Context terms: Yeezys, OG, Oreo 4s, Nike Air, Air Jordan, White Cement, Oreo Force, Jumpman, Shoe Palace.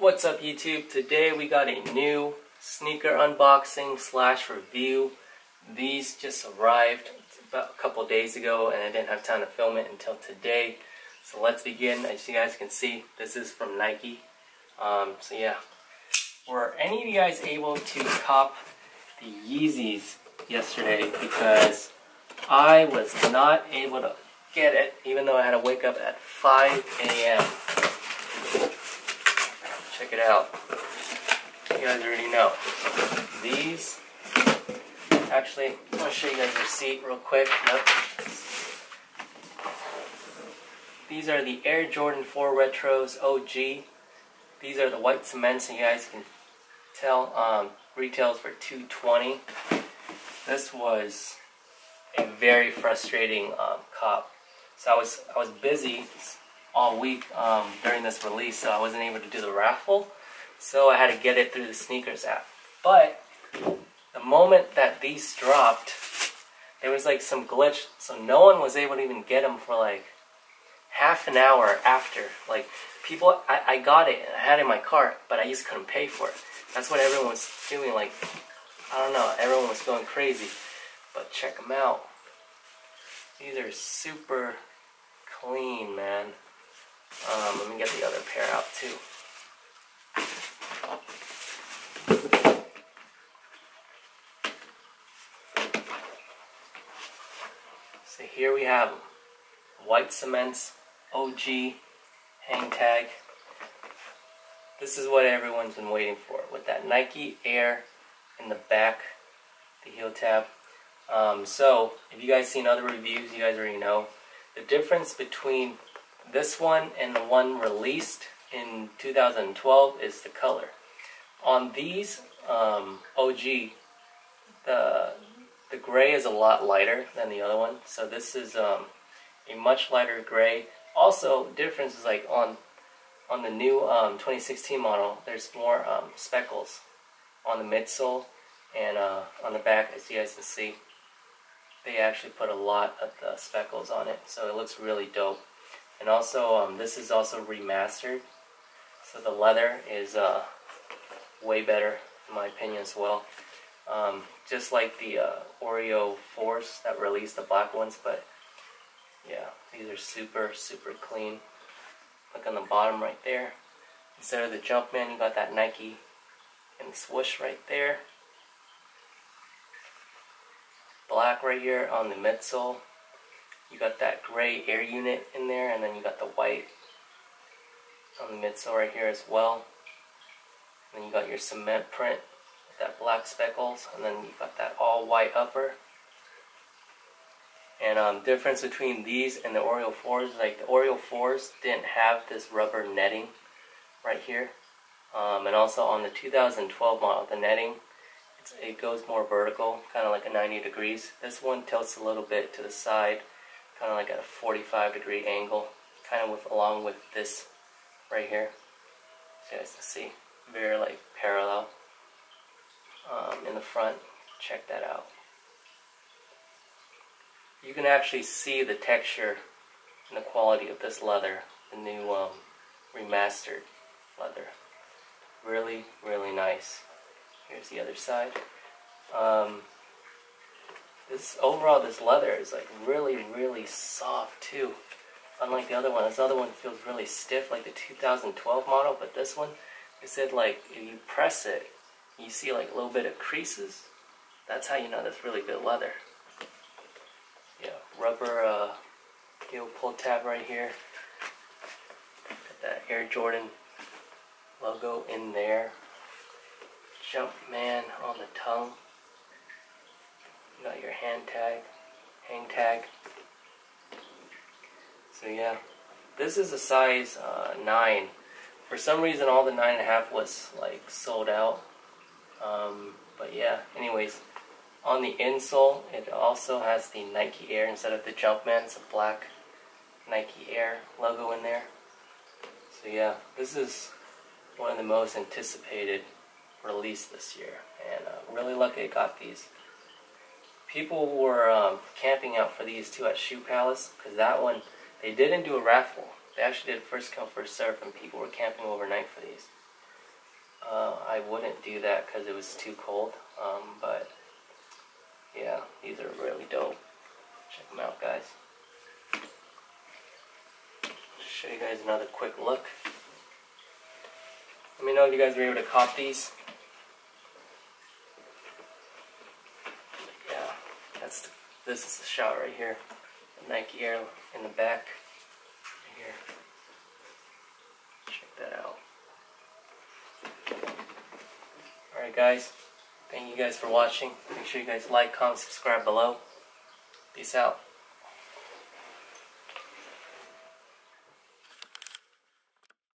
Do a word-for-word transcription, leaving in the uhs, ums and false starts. What's up YouTube? Today we got a new sneaker unboxing slash review. These just arrived about a couple days ago and I didn't have time to film it until today. So let's begin. As you guys can see, this is from Nike. Um, so yeah, were any of you guys able to cop the Yeezys yesterday? Because I was not able to get it, even though I had to wake up at five A M Check it out. You guys already know. These, actually, I'm going to show you guys the receipt real quick. Nope. These are the Air Jordan four Retros O G. These are the white cements, and you guys can tell, um, retails for two twenty. This was a very frustrating um, cop. So I was, I was busy all week um, during this release, so I wasn't able to do the raffle, so I had to get it through the sneakers app. But the moment that these dropped, there was like some glitch, so no one was able to even get them for like half an hour after. Like people, I, I got it, and I had it in my cart, but I just couldn't pay for it. That's what everyone was doing. Like, I don't know, everyone was going crazy. But check them out. These are super clean, man. Um, let me get the other pair out too. So here we have them. White cements, O G, hang tag. This is what everyone's been waiting for, with that Nike Air in the back, the heel tab. Um, so, if you guys seen other reviews, you guys already know the difference between this one and the one released in two thousand twelve is the color. On these um, O G, the the gray is a lot lighter than the other one. So this is um, a much lighter gray. Also, difference is like on on the new um, twenty sixteen model, there's more um, speckles on the midsole and uh, on the back, as you guys can see. They actually put a lot of the speckles on it, so it looks really dope. And also, um, this is also remastered, so the leather is uh, way better, in my opinion, as well. Um, just like the uh, Oreo Force that released the black ones, but yeah, these are super, super clean. Look on the bottom right there. Instead of the Jumpman, you got that Nike and the swoosh right there. Black right here on the midsole. You got that gray air unit in there, and then you got the white on the midsole right here as well. And then you got your cement print with that black speckles, and then you got that all white upper. And um, difference between these and the Oreo fours, like the Oreo fours didn't have this rubber netting right here. Um, and also on the two thousand twelve model, the netting, it's, it goes more vertical, kind of like a ninety degrees. This one tilts a little bit to the side, kind of like at a forty-five degree angle, kind of with along with this right here. So you guys can see, very like parallel um, in the front. Check that out. You can actually see the texture and the quality of this leather, the new um, remastered leather. Really, really nice. Here's the other side. Um, this overall, this leather is like really, really soft too. Unlike the other one, this other one feels really stiff, like the two thousand twelve model. But this one, it said like if you press it, you see like a little bit of creases. That's how you know that's really good leather. Yeah, rubber uh, heel pull tab right here. Got that Air Jordan logo in there. Jumpman on the tongue. You got your hand tag, hang tag. So yeah, this is a size uh, nine. For some reason, all the nine and a half was like sold out. Um, but yeah, anyways. On the insole, it also has the Nike Air instead of the Jumpman. It's a black Nike Air logo in there. So yeah, this is one of the most anticipated release this year. And I'm uh, really lucky I got these. People were um, camping out for these too at Shoe Palace, because that one, they didn't do a raffle. They actually did first come, first serve, and people were camping overnight for these. Uh, I wouldn't do that because it was too cold, um, but yeah, these are really dope. Check them out, guys. Show you guys another quick look. Let me know if you guys were able to cop these. Yeah, that's the, this is the shot right here. The Nike Air in the back. Right here. Check that out. Alright guys, thank you guys for watching. Make sure you guys like, comment, subscribe below. Peace out.